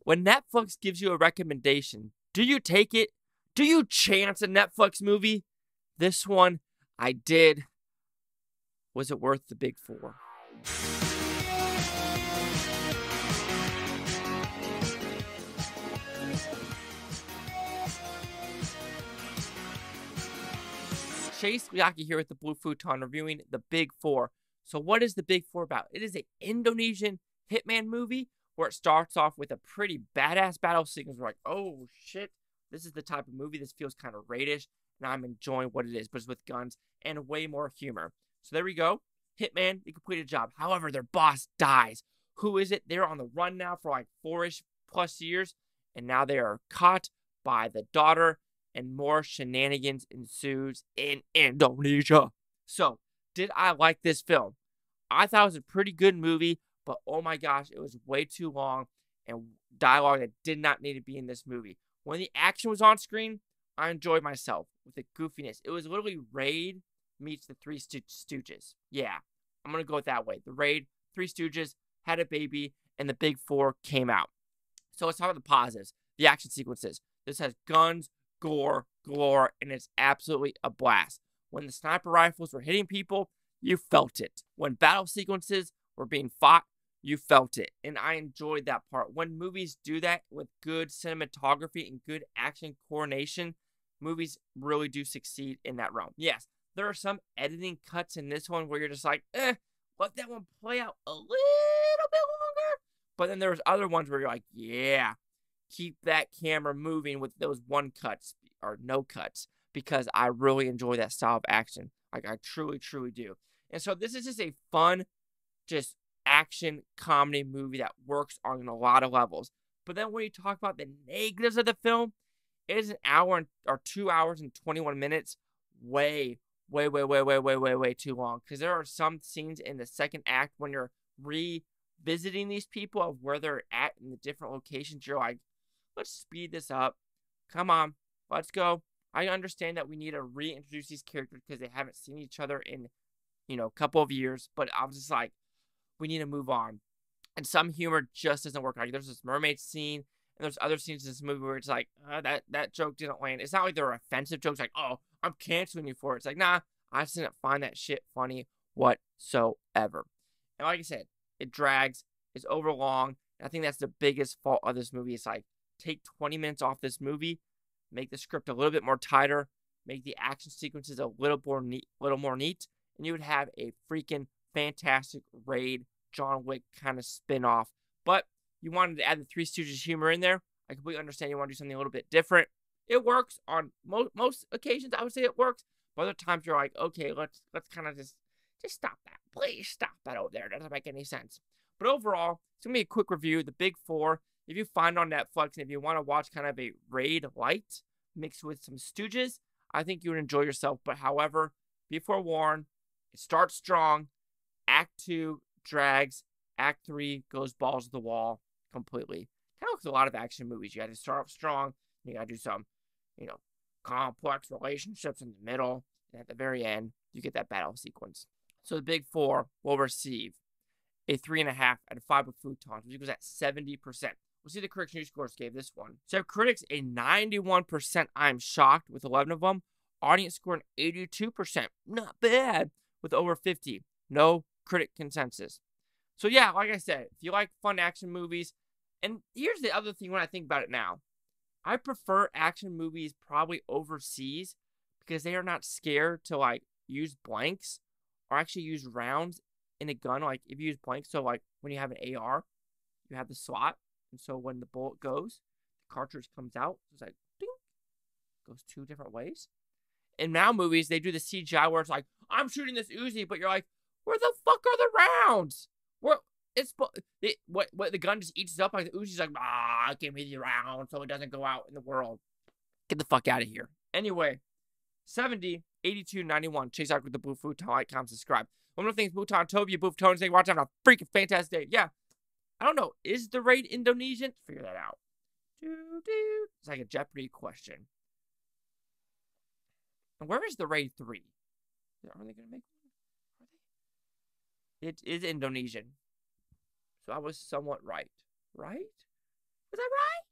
When Netflix gives you a recommendation, do you take it? Do you chance a Netflix movie? This one, I did. Was it worth the Big Four? Chase Miyaki here with the Blue Futon, reviewing The Big Four. So what is The Big Four about? It is an Indonesian hitman movie where it starts off with a pretty badass battle sequence. We're like, oh shit, this is the type of movie, this feels kind of raidish, and I'm enjoying what it is, but it's with guns and way more humor. So there we go. Hitman, they complete a job. However, their boss dies. Who is it? They're on the run now for like 4-ish plus years, and now they are caught by the daughter, and more shenanigans ensues in Indonesia. So, did I like this film? I thought it was a pretty good movie, but oh my gosh, it was way too long and dialogue that did not need to be in this movie. When the action was on screen, I enjoyed myself with the goofiness. It was literally Raid meets the Three Stooges. Yeah, I'm going to go with that way. The Raid, Three Stooges, had a baby, and the Big Four came out. So let's talk about the positives, the action sequences. This has guns, gore, galore, and it's absolutely a blast. When the sniper rifles were hitting people, you felt it. When battle sequences were being fought, you felt it. And I enjoyed that part. When movies do that with good cinematography and good action coordination, movies really do succeed in that realm. Yes, there are some editing cuts in this one where you're just like, let that one play out a little bit longer. But then there's other ones where you're like, yeah, keep that camera moving with those one cuts or no cuts, because I really enjoy that style of action. Like I truly, truly do. And so this is just a fun, just action comedy movie that works on a lot of levels. But then when you talk about the negatives of the film, it is an hour and, or 2 hours and 21 minutes. Way too long. Because there are some scenes in the second act when you're revisiting these people of where they're at in the different locations. You're like, let's speed this up. Come on, let's go. I understand that we need to reintroduce these characters because they haven't seen each other in, you know, a couple of years. But I was just like, we need to move on. And some humor just doesn't work. Like there's this mermaid scene, and there's other scenes in this movie where it's like, that joke didn't land. It's not like there are offensive jokes like, oh, I'm canceling you for it. It's like, nah, I just didn't find that shit funny whatsoever. And like I said, it drags. It's over long. I think that's the biggest fault of this movie. It's like, take 20 minutes off this movie, make the script a little bit more tighter, make the action sequences a little more neat, and you would have a freaking fantastic Raid, John Wick kind of spin-off. But you wanted to add the Three Stooges humor in there. I completely understand you want to do something a little bit different. It works on most occasions. I would say it works. But other times you're like, okay, let's kind of just stop that. Please stop that over there. That doesn't make any sense. But overall, it's going to be a quick review. The Big Four. If you find on Netflix, and if you want to watch kind of a Raid light mixed with some Stooges, I think you would enjoy yourself. But however, be forewarned, it starts strong. Act 2 drags. Act 3 goes balls to the wall completely. Kind of looks like a lot of action movies. You got to start off strong. You got to do some, you know, complex relationships in the middle. And at the very end, you get that battle sequence. So the Big Four will receive a 3.5 out of 5 of Futons, which equals at 70%. We'll see the critics' news scores gave this one. So critics a 91%. I'm shocked with 11 of them. Audience score an 82%. Not bad. With over 50. No critic consensus. So yeah, like I said, if you like fun action movies, and here's the other thing when I think about it now. I prefer action movies probably overseas because they are not scared to like use blanks or actually use rounds in a gun. Like if you use blanks, so like when you have an AR, you have the slot. And so when the bullet goes, the cartridge comes out. It's like, ding, goes two different ways. And now movies, they do the CGI where it's like, I'm shooting this Uzi, but you're like, where the fuck are the rounds? Where the gun just eats it up. Like the Uzi's like, ah, give me the round so it doesn't go out in the world. Get the fuck out of here. Anyway, 70, 82, 91. Chase out with the Blue Futon. Like, comment, subscribe. One of the things, Futon, Toby, Blue Futon, saying, watch out, have a freaking fantastic day. Yeah. I don't know. Is the Raid Indonesian? Figure that out. It's like a Jeopardy question. And where is the Raid 3? Are they going to make one? It is Indonesian. So I was somewhat right. Right? Was that right?